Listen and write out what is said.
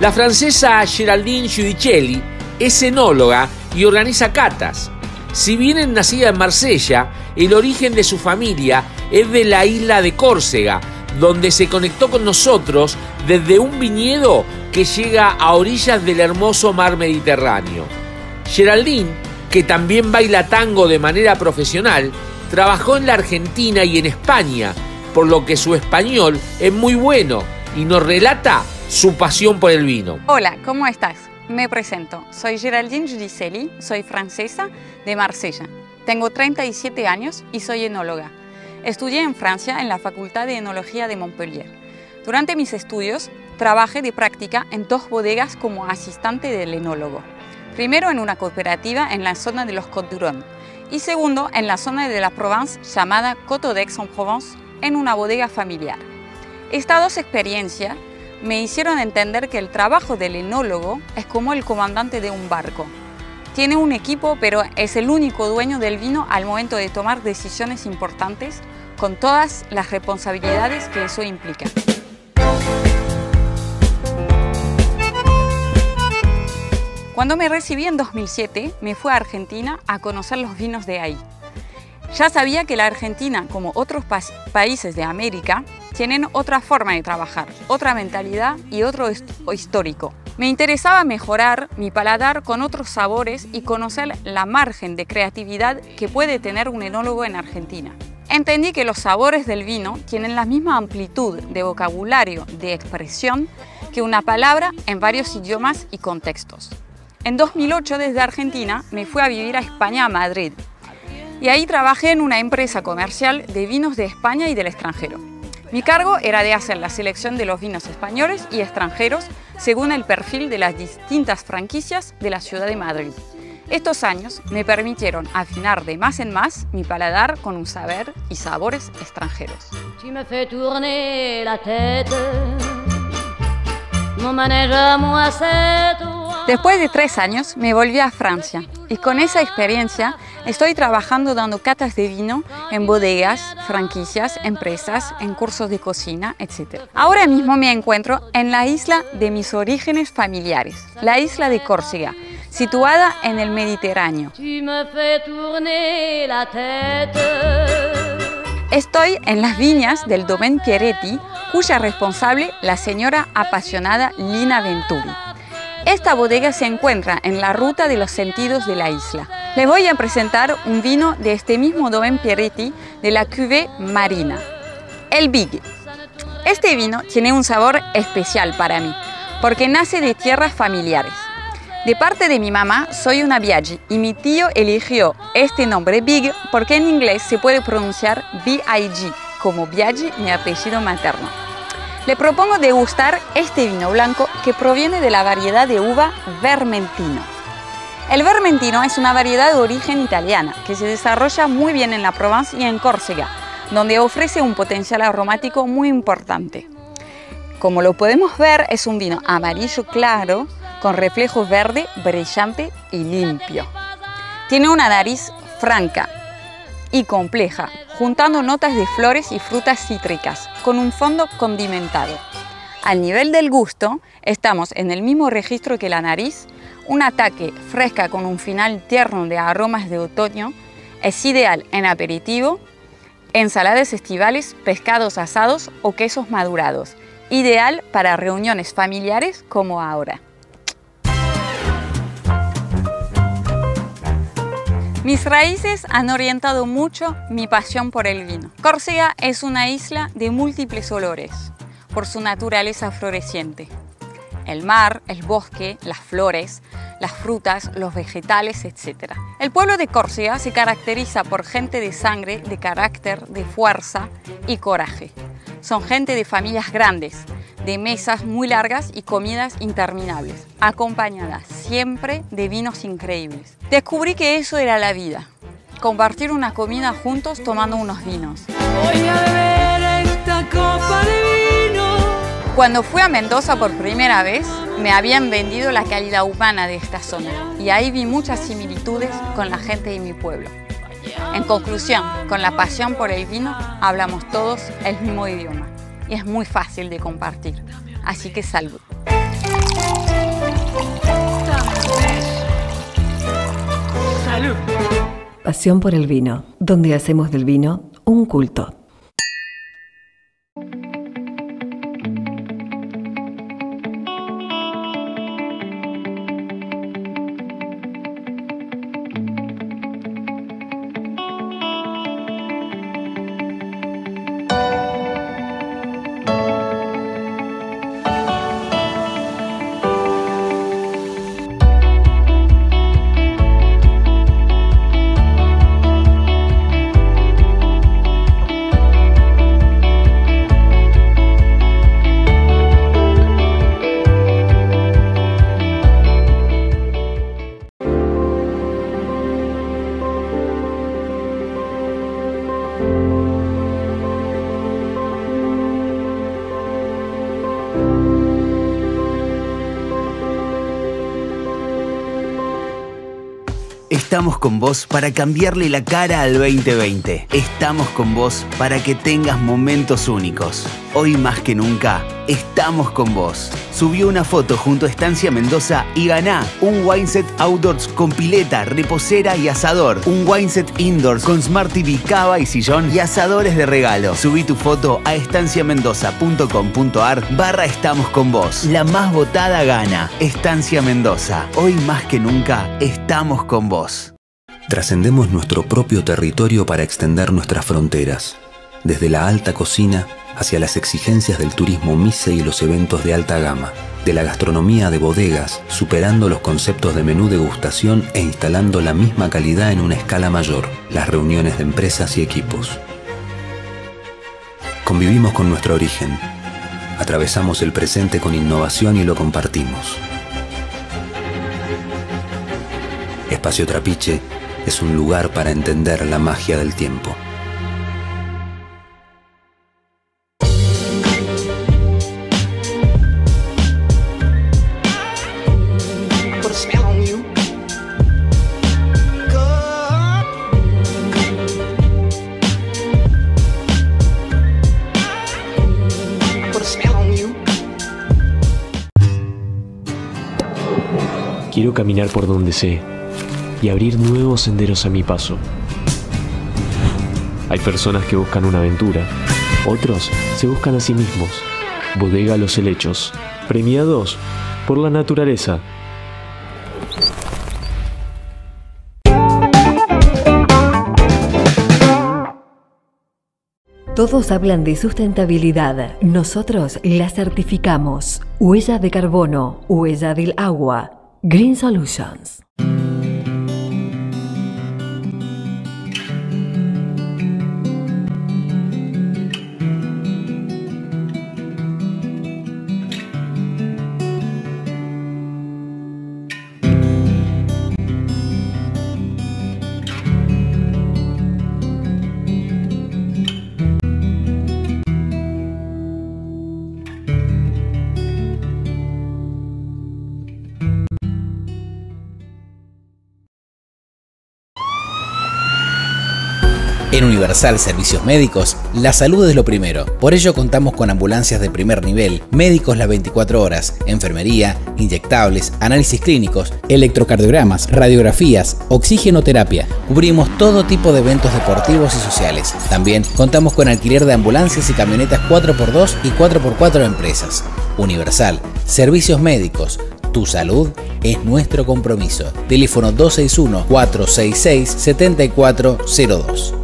La francesa Geraldine Giudicelli es enóloga y organiza catas. Si bien es nacida en Marsella, el origen de su familia es de la isla de Córcega, donde se conectó con nosotros desde un viñedo que llega a orillas del hermoso mar Mediterráneo. Geraldine, que también baila tango de manera profesional, trabajó en la Argentina y en España, por lo que su español es muy bueno y nos relata su pasión por el vino. Hola, ¿cómo estás? Me presento, soy Geraldine Giudicelli, soy francesa de Marsella. Tengo 37 años y soy enóloga. Estudié en Francia en la Facultad de Enología de Montpellier. Durante mis estudios, trabajé de práctica en dos bodegas como asistente del enólogo. Primero en una cooperativa en la zona de los Côtes d'Or y segundo en la zona de la Provence llamada Côte d'Aix-en-Provence en una bodega familiar. Estas dos experiencias me hicieron entender que el trabajo del enólogo es como el comandante de un barco. Tiene un equipo, pero es el único dueño del vino al momento de tomar decisiones importantes, con todas las responsabilidades que eso implica. Cuando me recibí en 2007, me fui a Argentina a conocer los vinos de ahí. Ya sabía que la Argentina, como otros países de América, tienen otra forma de trabajar, otra mentalidad y otro histórico. Me interesaba mejorar mi paladar con otros sabores y conocer la margen de creatividad que puede tener un enólogo en Argentina. Entendí que los sabores del vino tienen la misma amplitud de vocabulario, de expresión, que una palabra en varios idiomas y contextos. En 2008, desde Argentina, me fui a vivir a España, a Madrid, y ahí trabajé en una empresa comercial de vinos de España y del extranjero. Mi cargo era de hacer la selección de los vinos españoles y extranjeros según el perfil de las distintas franquicias de la ciudad de Madrid. Estos años me permitieron afinar de más en más mi paladar con un saber y sabores extranjeros. Después de 3 años me volví a Francia y con esa experiencia estoy trabajando dando catas de vino en bodegas, franquicias, empresas, en cursos de cocina, etc. Ahora mismo me encuentro en la isla de mis orígenes familiares, la isla de Córcega, situada en el Mediterráneo. Estoy en las viñas del Domaine Pieretti, cuya responsable, la señora apasionada Lina Venturi. Esta bodega se encuentra en la ruta de los sentidos de la isla. Les voy a presentar un vino de este mismo Domaine Pieretti de la Cuvée Marina, el Biagi. Este vino tiene un sabor especial para mí, porque nace de tierras familiares. De parte de mi mamá soy una Biagi y mi tío eligió este nombre Biagi porque en inglés se puede pronunciar B-I-G, como Biagi, mi apellido materno. Le propongo degustar este vino blanco que proviene de la variedad de uva Vermentino. El Vermentino es una variedad de origen italiana que se desarrolla muy bien en la Provence y en Córcega, donde ofrece un potencial aromático muy importante. Como lo podemos ver, es un vino amarillo claro con reflejo verde brillante y limpio. Tiene una nariz franca y compleja, juntando notas de flores y frutas cítricas, con un fondo condimentado. Al nivel del gusto, estamos en el mismo registro que la nariz. Un ataque fresca con un final tierno de aromas de otoño es ideal en aperitivo, ensaladas estivales, pescados asados o quesos madurados. Ideal para reuniones familiares como ahora. Mis raíces han orientado mucho mi pasión por el vino. Córcega es una isla de múltiples olores por su naturaleza floreciente. El mar, el bosque, las flores, las frutas, los vegetales, etc. El pueblo de Córcega se caracteriza por gente de sangre, de carácter, de fuerza y coraje. Son gente de familias grandes, de mesas muy largas y comidas interminables, acompañadas siempre de vinos increíbles. Descubrí que eso era la vida, compartir una comida juntos tomando unos vinos. Voy a beber esta copa de vino. Cuando fui a Mendoza por primera vez, me habían vendido la calidad humana de esta zona y ahí vi muchas similitudes con la gente de mi pueblo. En conclusión, con la pasión por el vino, hablamos todos el mismo idioma y es muy fácil de compartir. Así que salud. Pasión por el vino, donde hacemos del vino un culto. Estamos con vos para cambiarle la cara al 2020. Estamos con vos para que tengas momentos únicos. Hoy más que nunca, estamos con vos. Subió una foto junto a Estancia Mendoza y ganá un wine set outdoors con pileta, reposera y asador. Un wine set indoors con Smart TV, cava y sillón y asadores de regalo. Subí tu foto a estanciamendoza.com.ar/estamos con vos. La más votada gana. Estancia Mendoza. Hoy más que nunca, estamos con vos. Trascendemos nuestro propio territorio para extender nuestras fronteras. Desde la alta cocina hacia las exigencias del turismo MICE y los eventos de alta gama, de la gastronomía de bodegas, superando los conceptos de menú degustación e instalando la misma calidad en una escala mayor, las reuniones de empresas y equipos. Convivimos con nuestro origen, atravesamos el presente con innovación y lo compartimos. Espacio Trapiche es un lugar para entender la magia del tiempo. Quiero caminar por donde sé y abrir nuevos senderos a mi paso. Hay personas que buscan una aventura, otros se buscan a sí mismos. Bodega Los Helechos, premiados por la naturaleza. Todos hablan de sustentabilidad, nosotros la certificamos. Huella de carbono, huella del agua. Green Solutions. En Universal Servicios Médicos, la salud es lo primero. Por ello contamos con ambulancias de primer nivel, médicos las 24 horas, enfermería, inyectables, análisis clínicos, electrocardiogramas, radiografías, oxigenoterapia. Cubrimos todo tipo de eventos deportivos y sociales. También contamos con alquiler de ambulancias y camionetas 4x2 y 4x4 de empresas. Universal Servicios Médicos. Tu salud es nuestro compromiso. Teléfono 261-466-7402.